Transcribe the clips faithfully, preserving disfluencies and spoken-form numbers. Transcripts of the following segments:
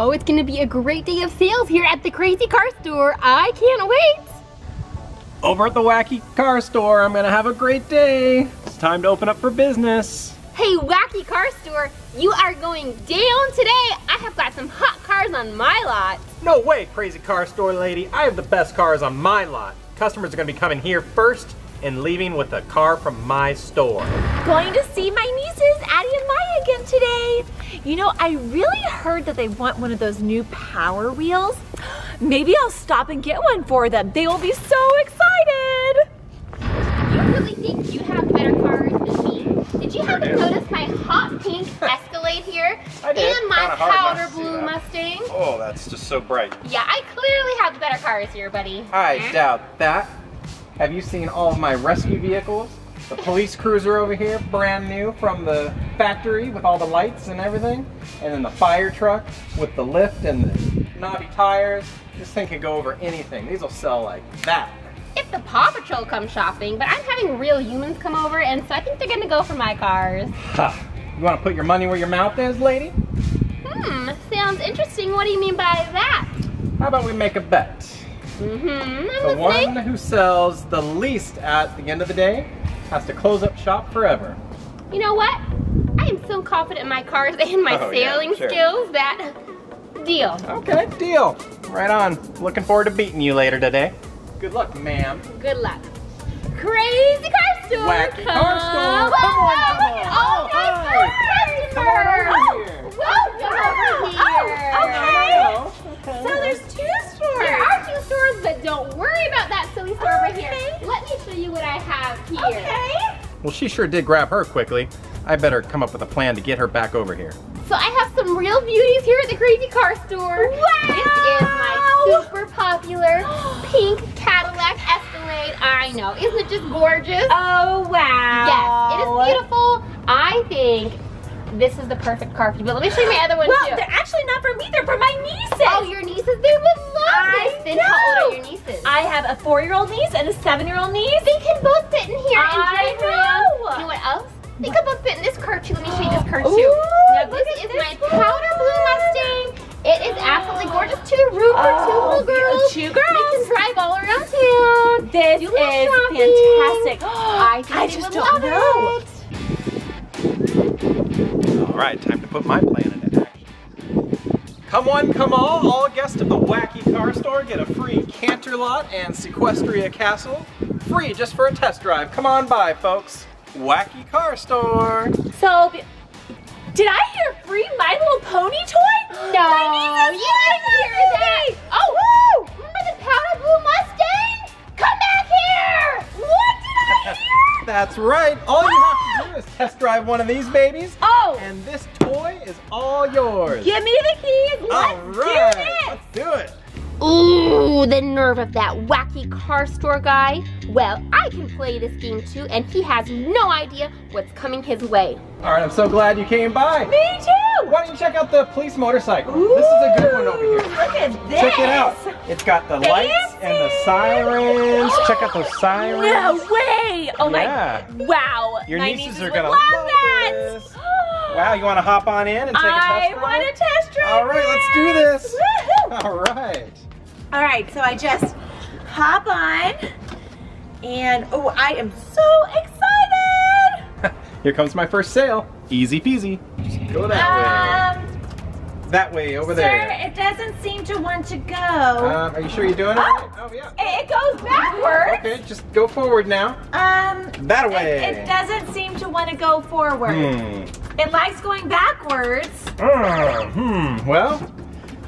Oh, it's gonna be a great day of sales here at the Crazy Car Store. I can't wait. Over at the Wacky Car Store, I'm gonna have a great day. It's time to open up for business. Hey, Wacky Car Store, you are going down today. I have got some hot cars on my lot. No way, Crazy Car Store lady. I have the best cars on my lot. Customers are gonna be coming here first and leaving with a car from my store. Going to see my nieces, Addie and Maya, again today. You know, I really heard that they want one of those new Power Wheels. Maybe I'll stop and get one for them. They will be so excited. You really think you have better cars than me? Did you happen to notice my hot pink Escalade here? I did. And my powder blue Mustang? Oh, that's just so bright. Yeah, I clearly have better cars here, buddy. I yeah. doubt that. Have you seen all of my rescue vehicles? The police cruiser over here, brand new from the factory with all the lights and everything. And then the fire truck with the lift and the knobby tires. This thing could go over anything. These will sell like that. If the Paw Patrol comes shopping, but I'm having real humans come over, and so I think they're gonna go for my cars. Ha! You wanna put your money where your mouth is, lady? Hmm, sounds interesting. What do you mean by that? How about we make a bet? Mm-hmm. The one who sells the least at the end of the day has to close up shop forever. You know what? I am so confident in my cars and my oh, sailing yeah, sure. skills that deal. Okay, deal. Right on. Looking forward to beating you later today. Good luck, ma'am. Good luck. Crazy Car Store. Wacky come Car Store. Whoa, come on. Whoa, look at all oh, my customers. Come on over here. Oh, whoa, come oh, over here. Oh, okay. okay. So there's two stores. There are two stores, but don't worry about that silly store okay. over here. Let me show you what I have here. Okay. Well, she sure did grab her quickly. I better come up with a plan to get her back over here. So I have some real beauties here at the Crazy Car Store. Wow! This is my super popular pink Cadillac Escalade. I know, isn't it just gorgeous? Oh, wow. Yes, it is beautiful. I think this is the perfect car for you, but let me show you my other one well, too. Well, they're actually not for me, they're for my nieces. Oh, your nieces? They would love I this. Then how old are your nieces? I have a four-year-old niece and a seven-year-old niece. They can both fit in here I and drive know. around. You know what else? They can both fit in this car too. Let me show you this car too. Ooh, now this is this my one. powder blue Mustang. It is absolutely gorgeous. Two room for two little girls. Two girls. They can drive all around town. This is shopping. fantastic. I, I just don't know. It. Alright, time to put my plan into action. Come one, come all, all guests of the Wacky Car Store get a free Canterlot and Sequestria Castle. Free just for a test drive. Come on by, folks. Wacky Car Store. So, did I hear free My Little Pony toy? No, my you didn't hear that. Oh, woo! Remember the powder blue Mustang? Come back here! What did I hear? That's right. All you have test drive one of these babies. Oh! And this toy is all yours. Give me the keys. Let's all right. do this. Let's do it. Ooh, the nerve of that Wacky Car Store guy. Well, I can play this game too, and he has no idea what's coming his way. All right, I'm so glad you came by. Me too. Why don't you check out the police motorcycle? Ooh, this is a good one over here. Look at this. Check it out. It's got the Fancy. lights and the sirens. Oh, check out those sirens. No way. Oh yeah. my, wow. Your my nieces, nieces are gonna love, love that. This. Wow, you wanna hop on in and take I a test drive? I wanna test drive. All right, let's do this. Woohoo. All right. All right, so I just hop on and oh, I am so excited. Here comes my first sale. Easy peasy. Go that um, way. That way, over Sir, there. Sir, it doesn't seem to want to go. Um, are you sure you're doing it? Oh, right? oh yeah. It goes backwards. Okay, just go forward now. Um, that way. It, it doesn't seem to want to go forward. Hmm. It likes going backwards. Uh, hmm. Well,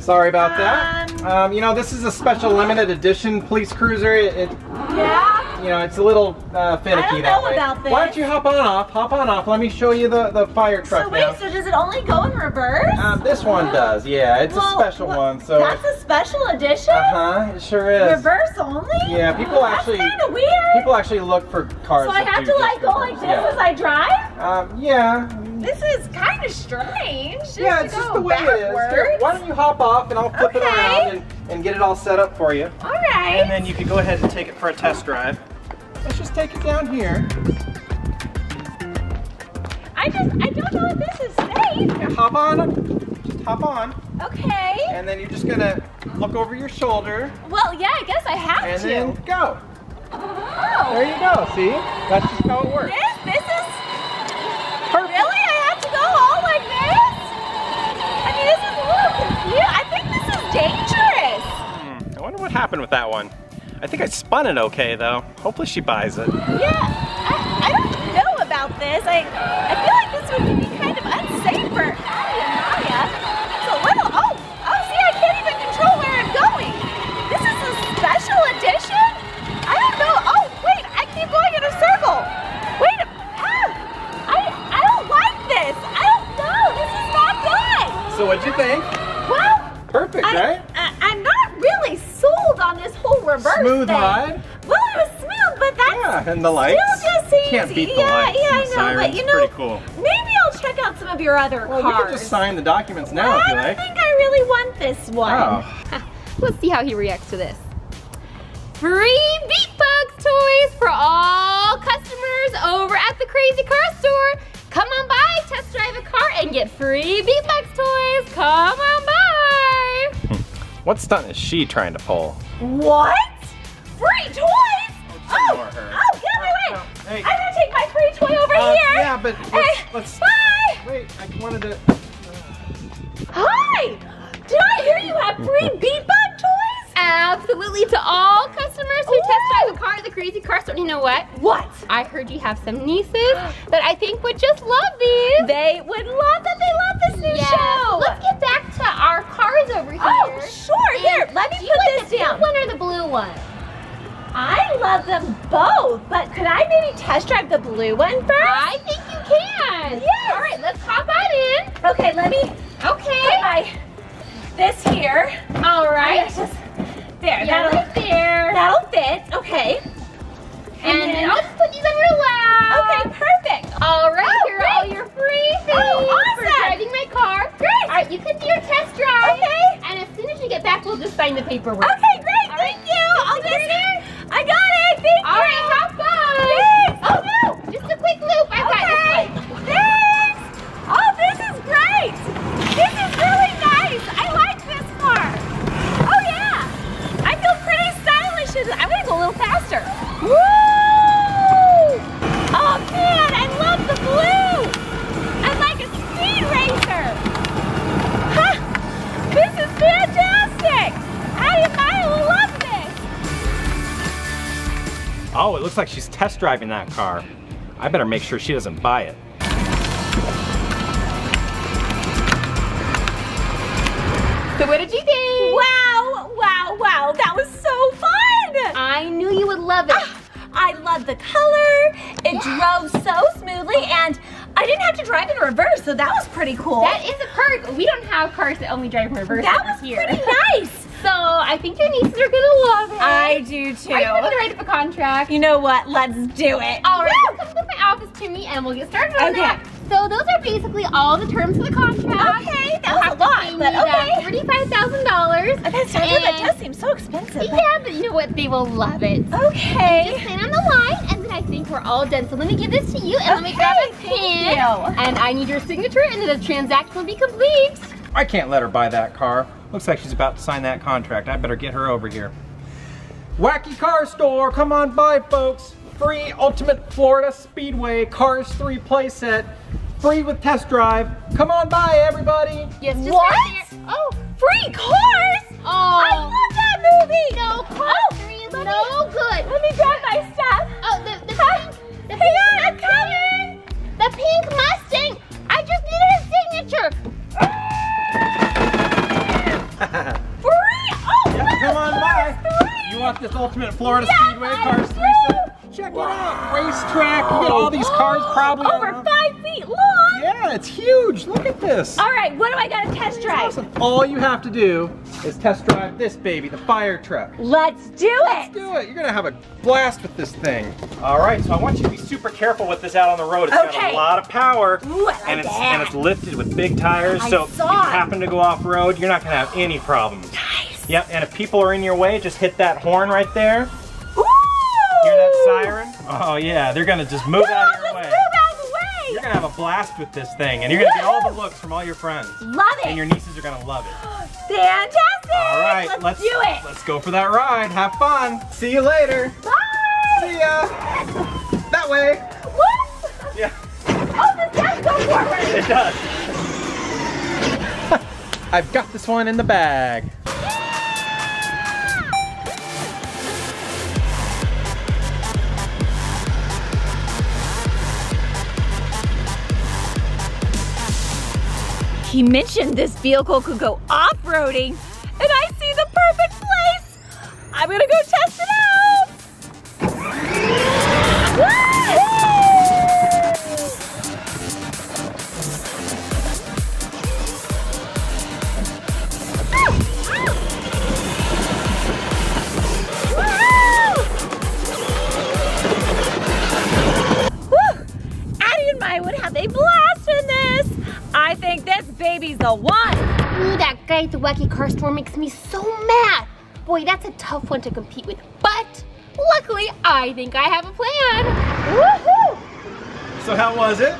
sorry about um, that. Um, you know, this is a special limited edition police cruiser. It. it yeah. You know, it's a little uh, finicky I don't that know way. About this. Why don't you hop on off? Hop on off. Let me show you the the fire truck. So wait, now. so does it only go in reverse? Uh, this one does. Yeah, it's well, a special well, one. So that's a special edition. Uh huh. It sure is. Reverse only. Yeah, people actually. That's kind of weird. People actually look for cars. So I have to like go like this yeah. as I drive. Um. Yeah. This is kind of strange. Just yeah, it's just the way backwards. it is. Here, why don't you hop off and I'll flip okay. it around and, and get it all set up for you. All right. And then you can go ahead and take it for a test drive. Let's just take it down here. I just, I don't know if this is safe. Yeah, hop on, just hop on. Okay. And then you're just gonna look over your shoulder. Well, yeah, I guess I have and to. And then go. Oh. There you go, see? That's just how it works. This, this is, perfect. Really? I have to go all like this? I mean, this is a little confusing. I think this is dangerous. Hmm. I wonder what happened with that one. I think I spun it okay, though. Hopefully she buys it. Yeah, I, I don't know about this. I, I feel like this would be kind of unsafe for Abby and Maya. It's a little, oh, oh, see, I can't even control where I'm going. This is a special edition? I don't know, oh, wait, I keep going in a circle. Wait, ah, I, I don't like this. I don't know, this is not good. So what'd you think? Well. Perfect, I, right? I, I'm not really sold on this whole reverse smooth thing. Ride. Well, it was smooth, but that's yeah, and the lights. Still just seems, can't beat the yeah, lights. Yeah, I know, sirens. But you know, pretty cool. Maybe I'll check out some of your other well, cars. Well, you can just sign the documents now well, if you like. I don't like. think I really want this one. Oh. Let's see how he reacts to this. Free Beatbox toys for all customers over at the Crazy Car Store. Come on by, test drive a car, and get free Beatbox toys. Come on by. What stunt is she trying to pull? What? Free toys? Oh, oh, oh get out of my way. No, hey. I'm gonna take my free toy over uh, here. Yeah, but let's, hey. let's. Bye. Wait, I wanted to. Uh... Hi. Did I hear you have free Beatbox toys? Absolutely, to all customers who Ooh. test drive a car at the Crazy Car Store. You know what? What? I heard you have some nieces that I think would just love these. They would love them. They love this new yes. show. Let's get back to our cars over here. Oh, sure. And here, let me put like this the down. Do you like the pink one or the blue one? I love them both, but could I maybe test drive the blue one first? I think you can. Yes. All right, let's hop on in. Okay, let me okay. put my, this here. All right. Just, there, yeah, that'll, right there. That'll fit, okay. And, and then I'll just put these on your lap. Okay, perfect. All right, oh, here great. are all your free things oh, awesome. for driving my car. Great. All right, you can do your test drive. Okay. And as soon as you get back, we'll just sign the paperwork. Okay, great. All thank right. you. I'll just, I got it. Thank all you. All right, hop on. Thanks. Oh, no. Just a quick loop. I've okay. got this one. Thanks. Oh, this is great. This is really nice. I like this car. Oh, yeah. I feel pretty stylish. I'm going to go a little faster. Woo. Oh man, I love the blue! I'm like a speed racer! Huh, this is fantastic! I, I love this! Oh, it looks like she's test driving that car. I better make sure she doesn't buy it. So what did you think? Wow, wow, wow, that was so fun! I knew you would love it. Ah. I love the color, it yeah. drove so smoothly, and I didn't have to drive in reverse, so that was pretty cool. That is a perk. We don't have cars that only drive in reverse That was here. pretty nice. So I think your nieces are gonna love it. I do too. Are you gonna write up a contract? You know what, let's do it. All right, Woo! come to my office to me and we'll get started on okay. that. So those are basically all the terms of the contract. Okay, that was a lot, but okay. thirty-five thousand dollars. That sounds good, that does seem so expensive. Yeah, but you know what, they will love it. Okay. And just stand on the line, and then I think we're all done. So let me give this to you, and okay, let me grab a pen. And I need your signature, and then the transaction will be complete. I can't let her buy that car. Looks like she's about to sign that contract. I better get her over here. Wacky Car Store, come on by, folks. Free Ultimate Florida Speedway Cars three playset. Free with test drive. Come on by, everybody. Yes, just what? Right here. Oh, free cars? Oh. I love that movie. No, Cars three is no me, good. Let me grab my stuff. Oh, the, the huh? pink. The Hang pink on, I'm coming. The pink Mustang. I just needed a signature. Free, oh, yeah, come on by. You want this Ultimate Florida yeah, Speedway Cars three set? Check wow. it out, racetrack. You got all these cars probably over around. five feet long. Yeah, it's huge. Look at this. All right, what do I got to test drive? Awesome. All you have to do is test drive this baby, the fire truck. Let's do Let's it. Let's do it. You're gonna have a blast with this thing. All right, so I want you to be super careful with this out on the road. It's okay. got a lot of power, Ooh, I like and it's that. and it's lifted with big tires. I so if you happen to go off road, you're not gonna have any problems. Nice. Yep. And if people are in your way, just hit that horn right there. Hear that siren? Oh yeah, they're gonna just move Whoa, out of your way. Move out of the way. You're gonna have a blast with this thing, and you're going to get all the looks from all your friends. Love it. And your nieces are going to love it. Fantastic. All right. Let's, let's do it. Let's go for that ride. Have fun. See you later. Bye. See ya. That way. What? Yeah. Oh, this does go forward. It does. I've got this one in the bag. He mentioned this vehicle could go off-roading, and I see the perfect place. I'm gonna go test it out. Woo! Addie and Maya would have a blast in this. I think this baby's the one. Ooh, that guy at the wacky car store makes me so mad. Boy, that's a tough one to compete with, but luckily I think I have a plan. Woohoo! So how was it?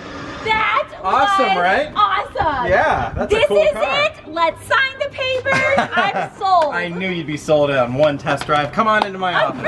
That awesome, was right? Awesome. Yeah, that's this a cool This is car. It. Let's sign the papers. I'm sold. I knew you'd be sold on one test drive. Come on into my I'm office.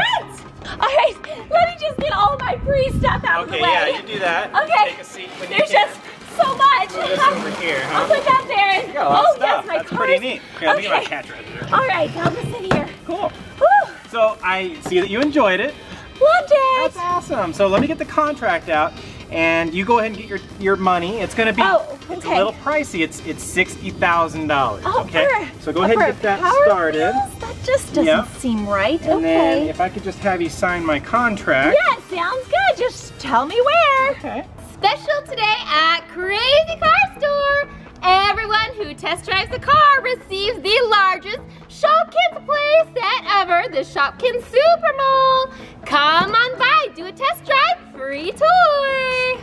Great. All right, let me just get all my free stuff out okay, of the way. Okay, yeah, you do that. Okay. You take a seat when There's you can. just so much. Put this over here, huh? I'll put that there. You got a lot oh, of stuff. Yes, my That's cars. pretty neat. Here, okay. Let me get my cat register. All right, I'll just sit here. Cool. Woo. So I see that you enjoyed it. Loved it. That's awesome. So let me get the contract out, and you go ahead and get your your money. It's gonna be oh, okay. it's a little pricey. It's it's sixty thousand dollars. Oh, okay. For, so go ahead and get that power started. Wheels? That just doesn't yep. seem right. And okay. then if I could just have you sign my contract. Yeah, it sounds good. Just tell me where. Okay. Special today at Crazy Car Store. Everyone who test drives a car receives the largest Shopkins play set ever, the Shopkins Super Mall. Come on by, do a test drive, free toy.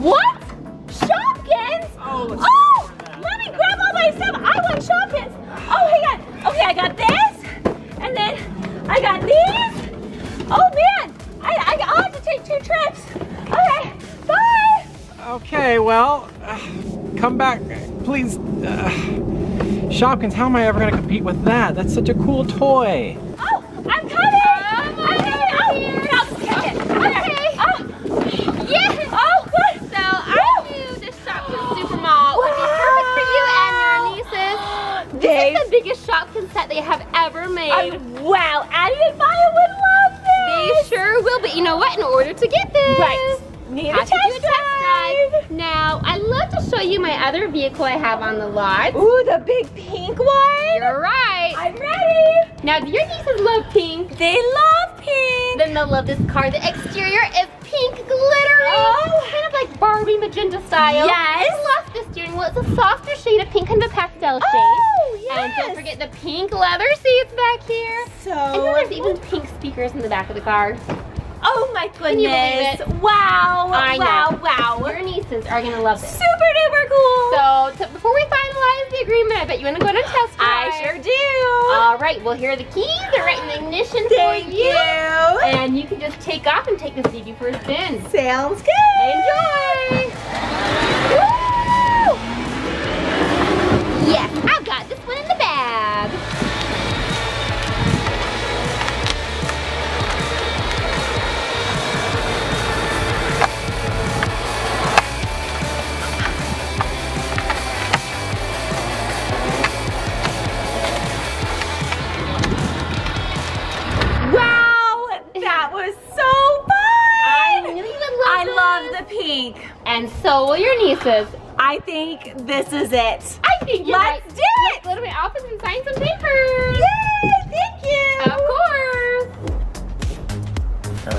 What? Shopkins? Oh, oh let me grab all my stuff. I want Shopkins. Oh, hang on. Okay, I got this, and then I got these. Oh man, I, I, I'll have to take two trips. Okay. Bye. Okay, well, uh, come back, please. Uh, Shopkins, how am I ever gonna compete with that? That's such a cool toy. Oh, I'm coming! I'm coming! Oh, I'll just catch it. Okay. Oh, yes. Oh, good. So I knew the Shopkins Super Mall would be perfect for you and your nieces. This is the biggest Shopkins set they have ever made. Oh, wow, Addie and Maya would love this. They sure will, but you know what? In order to get this, right. Need a test, to do a test drive. drive. Now, I'd love to show you my other vehicle I have on the lot. Ooh, the big pink one. You're right. I'm ready. Now, if your nieces love pink, they love pink. Then they'll love this car. The exterior is pink glittery. Oh. Kind of like Barbie magenta style. Yes. I love the steering wheel. It's a softer shade of pink, kind of a pastel shade. Oh, yes. And don't forget the pink leather seats back here. So. And then there's even pink speakers in the back of the car. Oh my goodness. Can you believe it? Wow, I wow, know. wow. Your nieces are gonna love this. Super duper cool. So, so before we finalize the agreement, I bet you wanna go to a test drive. I sure do. All right, well here are the keys. They're right in the ignition Thank for you. you. And you can just take off and take the baby for a spin. Sounds good. Enjoy. Woo! Yes, I've got this one in the bag. And so will your nieces. I think this is it. I think you're Let's right. do it. Let's go to my office and sign some papers. Yay, thank you. Of course. Uh.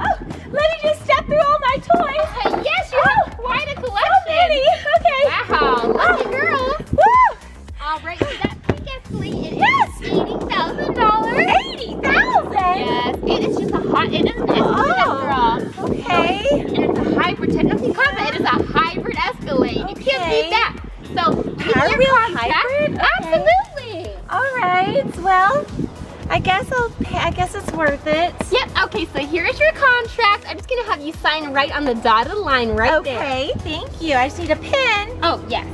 Oh, let me just step through all my toys. Uh, yes, you oh. have quite a collection. So many, okay. Wow, lucky oh. girl. Woo. All right, so that pink escalate, it yes. is eighty thousand dollars. eighty thousand dollars? Yes, it is just a hot, it is an Escalade after all. Okay. And it's a hybrid, technically called, but it is a hybrid Escalade. Okay. You can't beat that. So, are we on hybrid? Okay. Absolutely. All right, well, I guess I'll pay, I guess it's worth it. Yep, okay, so here is your contract. I'm just gonna have you sign right on the dotted line right okay, there. Okay, thank you. I just need a pen. Oh, yes.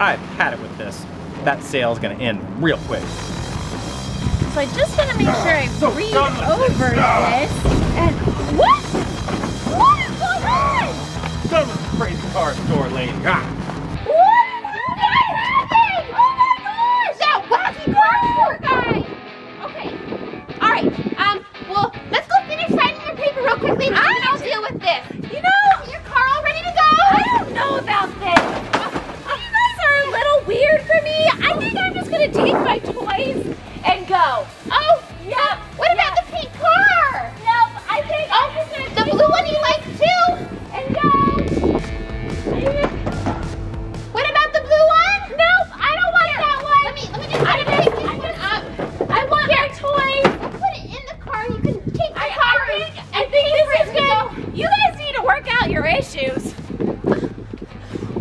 I've had it with this. That sale's gonna end real quick. So I just want to make sure I so read over this. And what? What is going on? Done with the crazy car store, lady. Ah. What is happening? Oh my gosh! That wacky car store guy. Okay. All right. Um. Well, let's go finish signing your paper real quickly, and then I'll deal with this. You know, your car all ready to go. I don't know about this. Uh, you guys are a little weird for me. I think I'm just gonna take my toys and go. Oh, yep. Yeah. What about yeah. the pink car? Nope, I think oh, I'm just gonna the blue one you like too? And go. What about the blue one? Nope, I don't want Here. that one. Let me, let me just, I pick this one up. I want Here. my toys. I'll put it in the car and you can take the I, car. I think, I think this is good. Go. You guys need to work out your issues.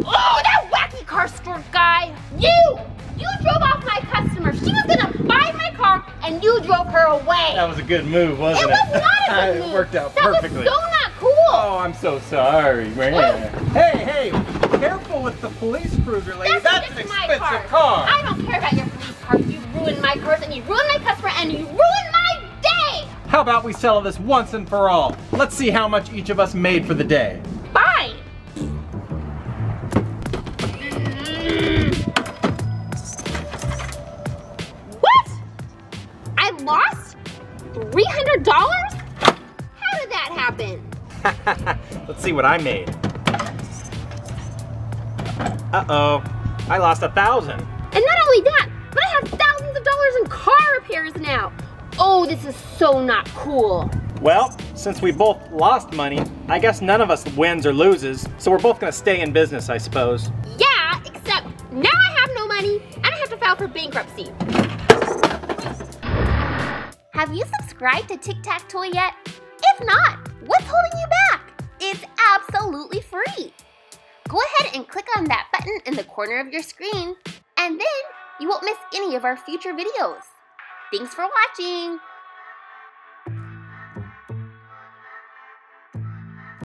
Oh, that wacky car store guy. You, you drove off my customer. She was gonna buy my car and you drove her away. That was a good move, wasn't it? It was not a good move. It worked out perfectly. That was so not cool. Oh, I'm so sorry, man. Hey, hey, careful with the police cruiser, lady. That's an expensive car. I don't care about your police car. You ruined my cars and you ruined my customer and you ruined my day. How about we settle this once and for all? Let's see how much each of us made for the day. Bye. Lost? three hundred dollars? How did that happen? Let's see what I made. Uh-oh, I lost a thousand. And not only that, but I have thousands of dollars in car repairs now. Oh, this is so not cool. Well, since we both lost money, I guess none of us wins or loses, so we're both gonna stay in business, I suppose. Yeah, except now I have no money and I have to file for bankruptcy. Have you subscribed to Tic Tac Toy yet? If not, what's holding you back? It's absolutely free. Go ahead and click on that button in the corner of your screen, and then you won't miss any of our future videos. Thanks for watching.